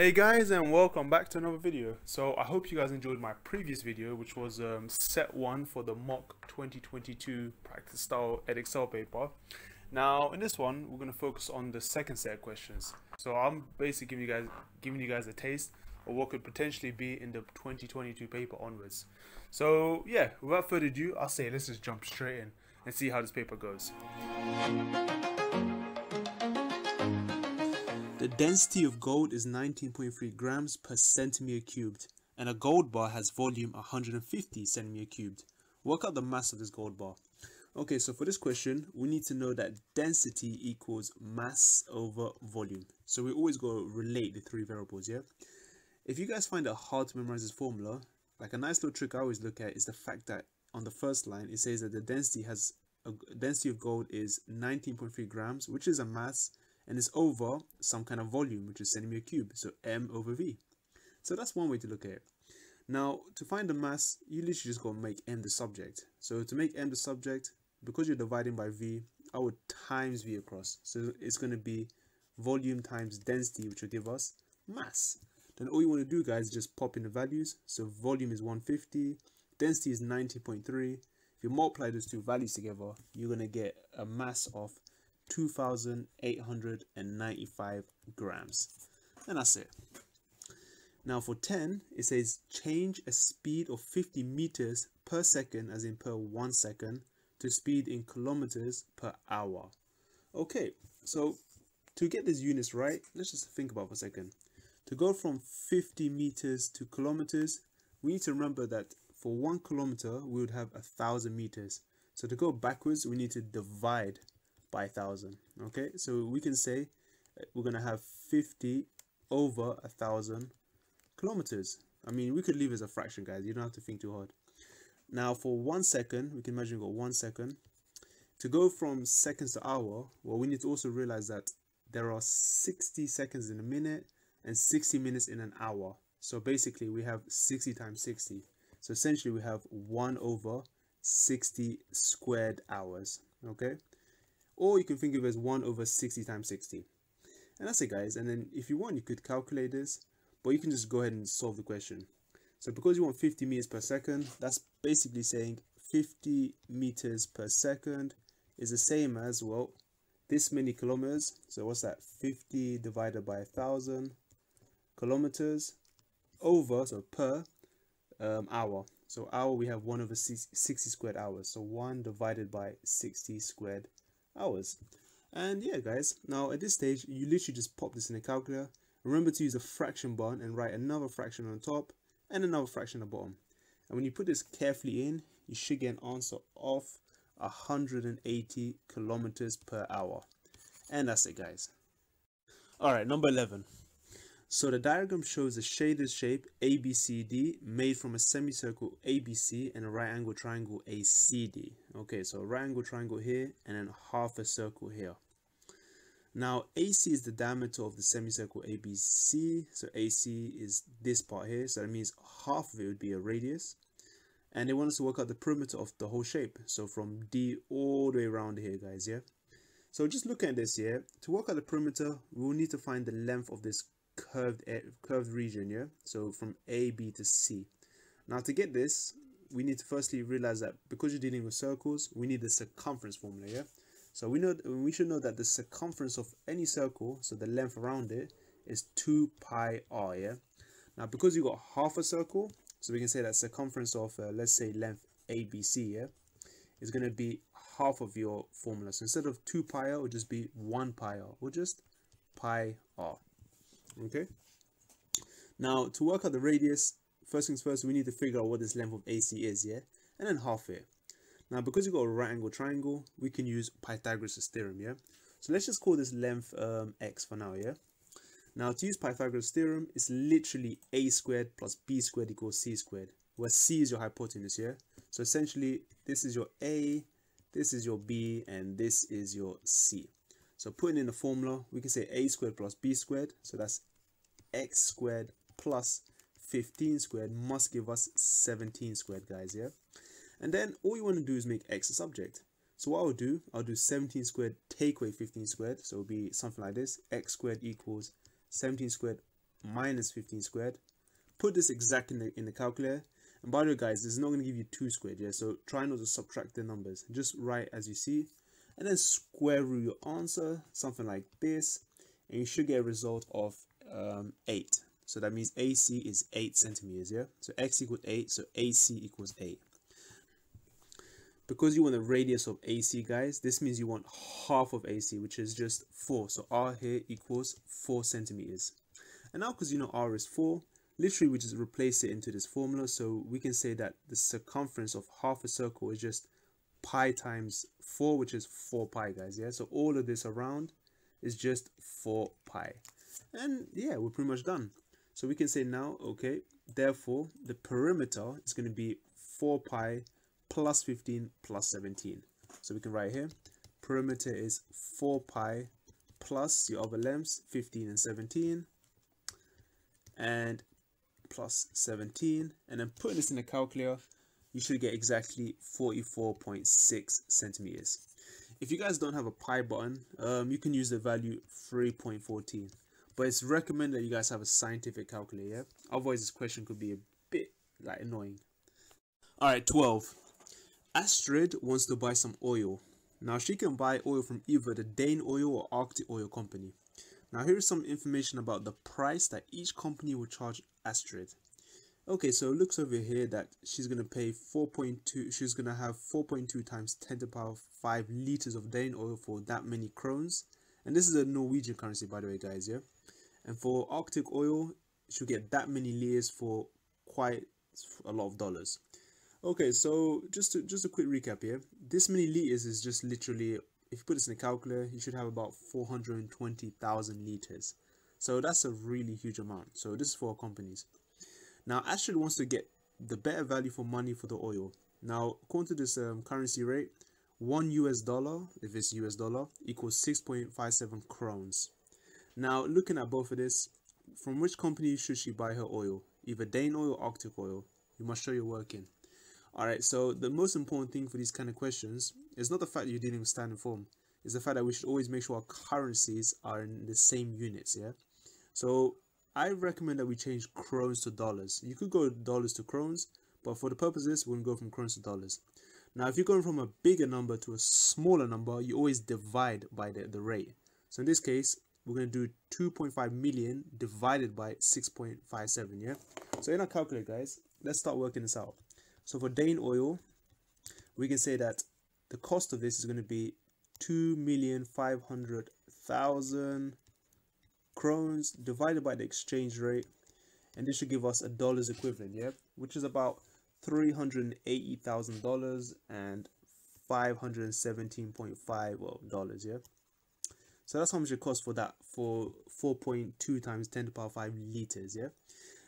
Hey guys, and welcome back to another video. So I hope you guys enjoyed my previous video, which was set 1 for the mock 2022 practice style Edexcel paper. Now in this one we're going to focus on the second set of questions. So I'm basically giving you guys a taste of what could potentially be in the 2022 paper onwards. So yeah, without further ado, I'll say let's just jump straight in and see how this paper goes. The density of gold is 19.3 grams per centimeter cubed, and a gold bar has volume 150 centimeter cubed. Work out the mass of this gold bar. Okay, so for this question, we need to know that density equals mass over volume. So we always go relate the three variables, yeah? If you guys find it hard to memorize this formula, like a nice little trick I always look at is the fact that on the first line, it says that the density of gold is 19.3 grams, which is a mass, and it's over some kind of volume, which is centimeter cube, so m over v. So that's one way to look at it. Now, to find the mass, you literally just go make m the subject. So to make m the subject, because you're dividing by v, I would times v across. So it's going to be volume times density, which will give us mass. Then all you want to do, guys, is just pop in the values. So volume is 150, density is 90.3. If you multiply those two values together, you're going to get a mass of 2,895 grams, and that's it. Now for 10, it says change a speed of 50 meters per second, as in per 1 second, to speed in kilometers per hour. Okay, so to get these units right, let's just think about it for a second. To go from 50 meters to kilometers, we need to remember that for 1 kilometer, we would have 1,000 meters. So to go backwards, we need to divide by 1,000. Okay, so we can say we're gonna have 50 over 1,000 kilometers. I mean, we could leave it as a fraction, guys, you don't have to think too hard. Now for 1 second, we can imagine we've got 1 second. To go from seconds to hour, well, we need to also realize that there are 60 seconds in a minute and 60 minutes in an hour. So basically we have 60 times 60, so essentially we have 1 over 60 squared hours. Okay, or you can think of it as 1 over 60 times 60. And that's it, guys. And then if you want, you could calculate this, but you can just go ahead and solve the question. So because you want 50 meters per second, that's basically saying 50 meters per second is the same as, well, this many kilometers. So what's that? 50 divided by 1,000 kilometers over, so per hour. So hour, we have 1 over 60 squared hours. So 1 divided by 60 squared hours. And yeah, guys, now at this stage you literally just pop this in a calculator. Remember to use a fraction bar and write another fraction on top and another fraction on the bottom, and when you put this carefully in, you should get an answer of 180 kilometers per hour. And that's it, guys. All right, number 11. So the diagram shows a shaded shape ABCD made from a semicircle ABC and a right angle triangle ACD. Okay, so a right angle triangle here and then half a circle here. Now AC is the diameter of the semicircle ABC, so AC is this part here, so that means half of it would be a radius. And they want us to work out the perimeter of the whole shape, so from D all the way around here, guys, yeah? So just look at this here. To work out the perimeter, we will need to find the length of this curved region, yeah, so from AB to C. Now to get this, we need to firstly realize that because you're dealing with circles, we need the circumference formula, yeah? So we should know that the circumference of any circle, so the length around it, is 2 pi r, yeah? Now because you got half a circle, so we can say that circumference of let's say length ABC, yeah, is going to be half of your formula. So instead of 2 pi r, it would just be 1 pi r, or just pi r. Okay, now to work out the radius, first things first, we need to figure out what this length of AC is, yeah, and then half it. Now because you've got a right angle triangle, we can use Pythagoras' theorem, yeah? So let's just call this length x for now, yeah? Now to use Pythagoras' theorem, it's literally a squared plus b squared equals c squared, where c is your hypotenuse, yeah? So essentially this is your a, this is your b, and this is your c. So putting in the formula, we can say a squared plus b squared, so that's x squared plus 15 squared must give us 17 squared, guys, yeah? And then all you want to do is make x a subject. So what I'll do 17 squared take away 15 squared, so it'll be something like this, x squared equals 17 squared minus 15 squared. Put this exact in the calculator. And by the way, guys, this is not going to give you 2 squared, yeah? So try not to subtract the numbers. Just write as you see. And then square root your answer, something like this. And you should get a result of 8. So that means AC is 8 centimeters, yeah? So X equals 8, so AC equals 8. Because you want the radius of AC, guys, this means you want half of AC, which is just 4. So R here equals 4 centimeters. And now, because you know R is 4, literally we just replace it into this formula. So we can say that the circumference of half a circle is just pi times 4, which is 4 pi, guys, yeah? So all of this around is just 4 pi. And yeah, we're pretty much done. So we can say now, okay, therefore, the perimeter is going to be 4 pi plus 15 plus 17. So we can write here, perimeter is 4 pi plus your other lengths, 15 and 17, and plus 17. And then putting this in the calculator, you should get exactly 44.6 centimeters. If you guys don't have a pi button, you can use the value 3.14. But it's recommended that you guys have a scientific calculator, yeah? Otherwise, this question could be a bit like annoying. All right, 12. Astrid wants to buy some oil. Now, she can buy oil from either the Dane Oil or Arctic Oil company. Now, here is some information about the price that each company will charge Astrid. Okay, so it looks over here that she's going to pay 4.2, she's going to have 4.2 times 10 to the power 5 liters of Dane oil for that many krones. And this is a Norwegian currency, by the way, guys, yeah? And for Arctic Oil, she'll get that many liters for quite a lot of dollars. Okay, so just a quick recap here. This many liters is just literally, if you put this in a calculator, you should have about 420,000 liters. So that's a really huge amount. So this is for our companies. Now, Astrid wants to get the better value for money for the oil. Now, according to this currency rate, $1 US, if it's US dollar, equals 6.57 krones. Now, looking at both of this, from which company should she buy her oil? Either Dane Oil or Arctic Oil. You must show your work in. Alright, so the most important thing for these kind of questions is not the fact that you're dealing with standard form. It's the fact that we should always make sure our currencies are in the same units, yeah? So I recommend that we change krones to dollars. You could go dollars to krones, but for the purposes, we're going to go from krones to dollars. Now, if you're going from a bigger number to a smaller number, you always divide by the rate. So in this case, we're going to do 2.5 million divided by 6.57, yeah? So in our calculator, guys, let's start working this out. So for Dane Oil, we can say that the cost of this is going to be 2,500,000 krones divided by the exchange rate, and this should give us a dollar's equivalent, yeah, which is about $380,000 and $517.5 dollars, yeah. So that's how much it costs for that, for 4.2 times 10 to the power 5 liters, yeah.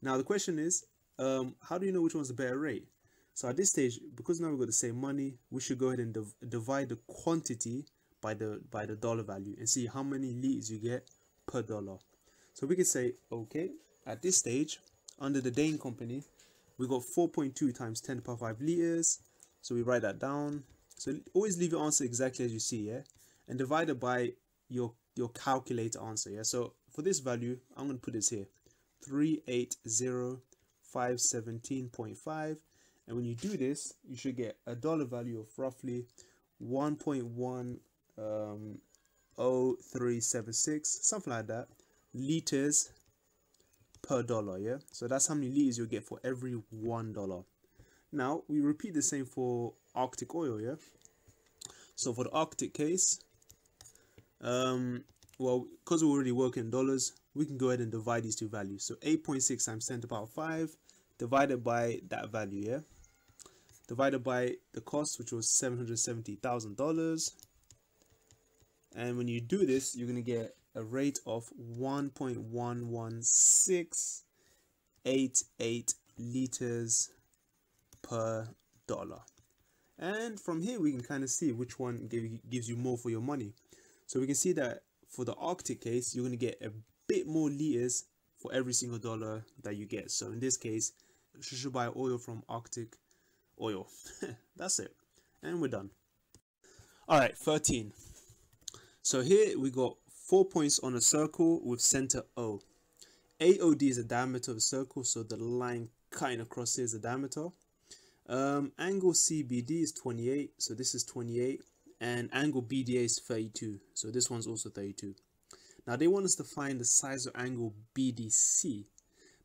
Now the question is, how do you know which one's the better rate? So at this stage, because now we've got the same money, we should go ahead and divide the quantity by the dollar value and see how many liters you get per dollar. So we can say, okay, at this stage, under the Dane company, we got 4.2 times 10 to the power 5 liters. So we write that down. So always leave your answer exactly as you see, yeah? And divide it by your calculator answer, yeah? So for this value, I'm going to put this here, 380,517.5. And when you do this, you should get a dollar value of roughly 1.10376, something like that, liters per dollar, yeah? So that's how many liters you'll get for every $1. Now, we repeat the same for Arctic Oil, yeah? So for the Arctic case, well, because we're already working in dollars, we can go ahead and divide these two values. So 8.6 times 10 to the power 5 divided by that value, yeah? Divided by the cost, which was $770,000. And when you do this, you're going to get a rate of 1.11688 liters per dollar. And from here, we can kind of see which one gives you more for your money. So we can see that for the Arctic case, you're going to get a bit more liters for every single dollar that you get. So in this case, you should buy oil from Arctic Oil. That's it. And we're done. All right, 13. So here we got 4 points on a circle with center O. AOD is the diameter of a circle, so the line cutting across here is the diameter. Angle CBD is 28, so this is 28, and angle BDA is 32, so this one's also 32. Now they want us to find the size of angle BDC.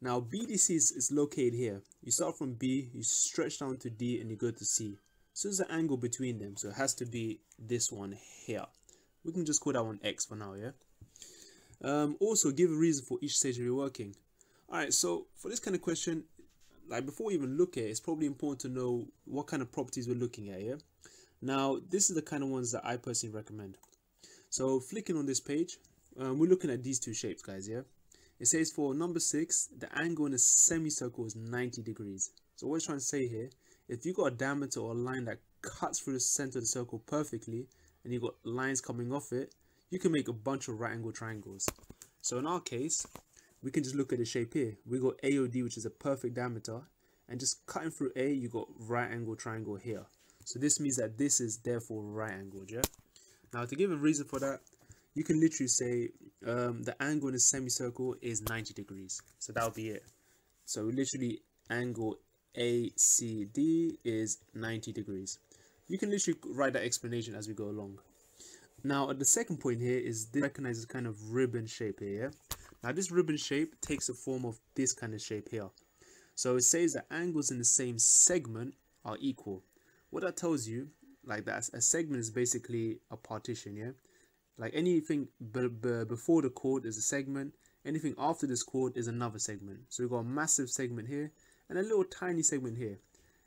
Now BDC is located here. You start from B, you stretch down to D, and you go to C. So there's an angle between them, so it has to be this one here. We can just call that one X for now, yeah? Also, give a reason for each stage of your working. Alright, so for this kind of question, like before we even look at it, it's probably important to know what kind of properties we're looking at, yeah? Now, this is the kind of ones that I personally recommend. So, flicking on this page, we're looking at these two shapes, guys, yeah? It says for number 6, the angle in a semicircle is 90 degrees. So what it's trying to say here, if you've got a diameter or a line that cuts through the center of the circle perfectly, and you've got lines coming off it, you can make a bunch of right angle triangles. So in our case, we can just look at the shape here. We got AOD, which is a perfect diameter, and just cutting through A, you got right angle triangle here. So this means that this is therefore right angled, yeah? Now to give a reason for that, you can literally say the angle in a semicircle is 90 degrees. So that'll be it. So literally angle ACD is 90 degrees. You can literally write that explanation as we go along. Now at the second point here is this recognizes kind of ribbon shape here. Now this ribbon shape takes the form of this kind of shape here. So it says that angles in the same segment are equal. What that tells you, like that, a segment is basically a partition, yeah? Like anything before the chord is a segment, anything after this chord is another segment. So we've got a massive segment here and a little tiny segment here.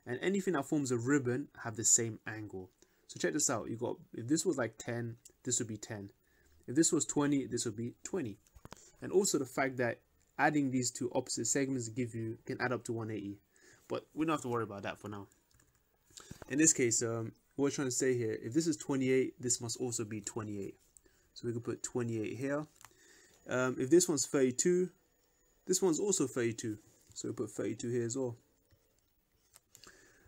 And anything that forms a ribbon have the same angle. So check this out. You got, if this was like 10, this would be 10. If this was 20, this would be 20. And also the fact that adding these two opposite segments can add up to 180. But we don't have to worry about that for now. In this case, what we're trying to say here, if this is 28, this must also be 28. So we can put 28 here. If this one's 32, this one's also 32. So we put 32 here as well.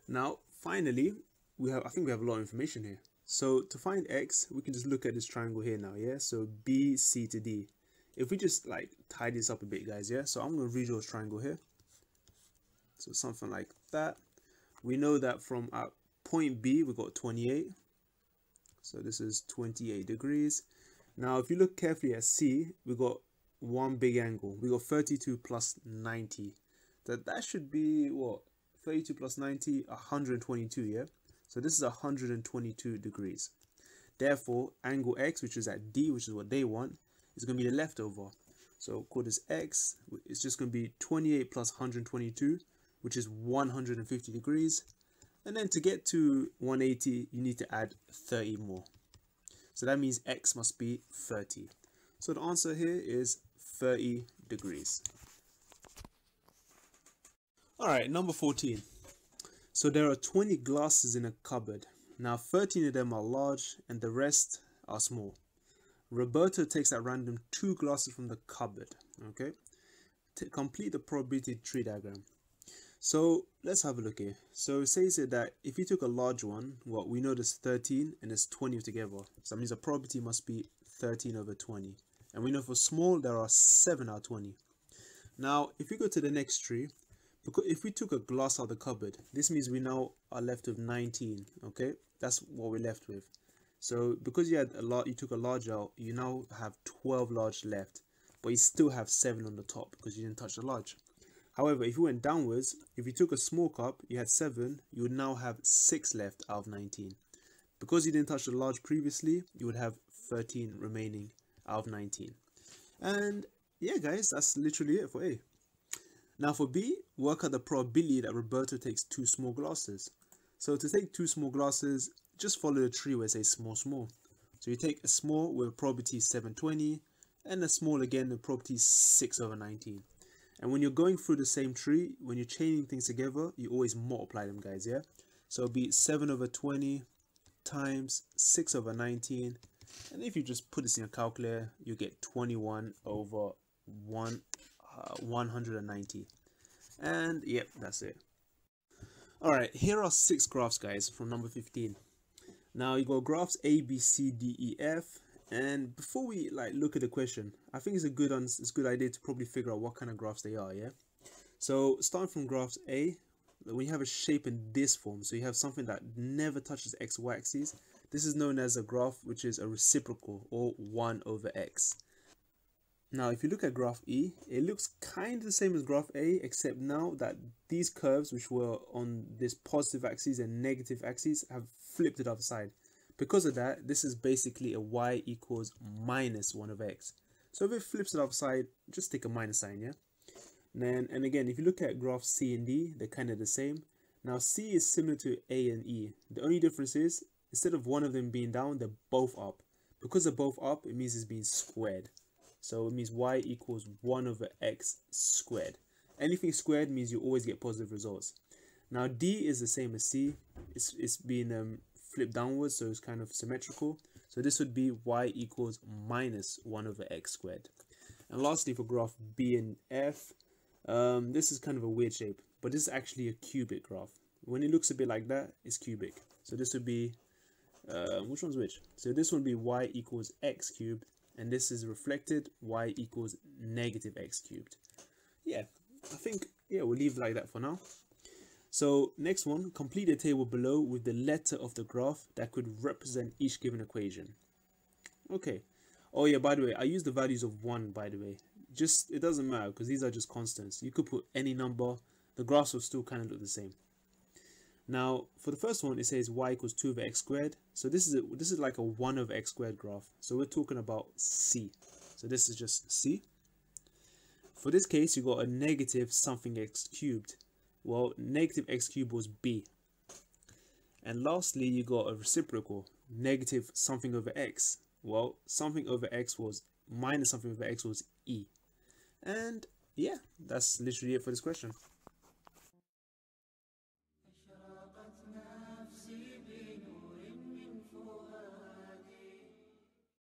Now, finally, I think we have a lot of information here. So to find X, we can just look at this triangle here now, yeah? So B, C to D. If we just like tie this up a bit, guys, yeah? So I'm gonna redraw this triangle here. So something like that. We know that from our point B, we've got 28. So this is 28 degrees. Now, if you look carefully at C, we've got one big angle. We got 32 plus 90. That should be what? 32 plus 90, 122, yeah? So this is 122 degrees. Therefore, angle X, which is at D, which is what they want, is going to be the leftover. So call this X. It's just going to be 28 plus 122, which is 150 degrees. And then to get to 180, you need to add 30 more. So that means X must be 30. So the answer here is 30 degrees. All right, number 14. So there are 20 glasses in a cupboard. Now 13 of them are large and the rest are small. Roberto takes at random 2 glasses from the cupboard, okay? To complete the probability tree diagram. So let's have a look here. So it says here that if you took a large one, well, we know there's 13 and there's 20 together. So that means the probability must be 13 over 20. And we know for small, there are 7 out of 20. Now, if we go to the next tree, because if we took a glass out of the cupboard, this means we now are left with 19, okay? That's what we're left with. So because you took a large out, you now have 12 large left, but you still have 7 on the top because you didn't touch the large. However, if you went downwards, if you took a small cup, you had 7, you would now have 6 left out of 19. Because you didn't touch the large previously, you would have 13 remaining out of 19. And yeah, guys, that's literally it for A. Now for B, work out the probability that Roberto takes 2 small glasses. So to take 2 small glasses, just follow the tree where it says small, small. So you take a small with a probability 720, and a small again, the probability 6 over 19. And when you're going through the same tree, when you're chaining things together, you always multiply them, guys, yeah? So it'll be 7 over 20 times 6 over 19. And if you just put this in your calculator, you get 21 over 190. And yep, that's it. All right, here are 6 graphs, guys, from number 15. Now you got graphs A, B, C, D, E, F, And before we look at the question, I think it's a good idea to probably figure out what kind of graphs they are. Yeah, so starting from graphs A, when you have a shape in this form, so you have something that never touches xy axis, this is known as a graph which is a reciprocal, or 1/x. Now if you look at graph E, it looks kind of the same as graph A, except now that these curves which were on this positive axis and negative axis have flipped to the other side. Because of that, this is basically a y = -1/x. So if it flips to the other side, just take a minus sign, yeah? And again, if you look at graphs C and D, they're kind of the same. Now C is similar to A and E. The only difference is, instead of one of them being down, they're both up. Because they're both up, it means it's being squared. So it means y = 1/x². Anything squared means you always get positive results. Now D is the same as C. It's being flipped downwards, so it's kind of symmetrical. So this would be y = -1/x². And lastly, for graph B and F, this is kind of a weird shape, but this is actually a cubic graph. When it looks a bit like that, it's cubic. So this would be, which one's which? So this one would be y = x³, and this is reflected, y = -x³. Yeah, I think, yeah, we'll leave it like that for now. So next one, complete the table below with the letter of the graph that could represent each given equation. Okay. Oh yeah, by the way, I use the values of 1, by the way. Just, it doesn't matter because these are just constants. You could put any number. The graphs will still kind of look the same. Now, for the first one, it says y = 2/x². So this is like a 1/x² graph. So we're talking about C. So this is just C. For this case, you got a negative something x³. Well, negative x³ was B. And lastly, you got a reciprocal, negative something over x. Well, something over x was minus something over x was E. And yeah, that's literally it for this question.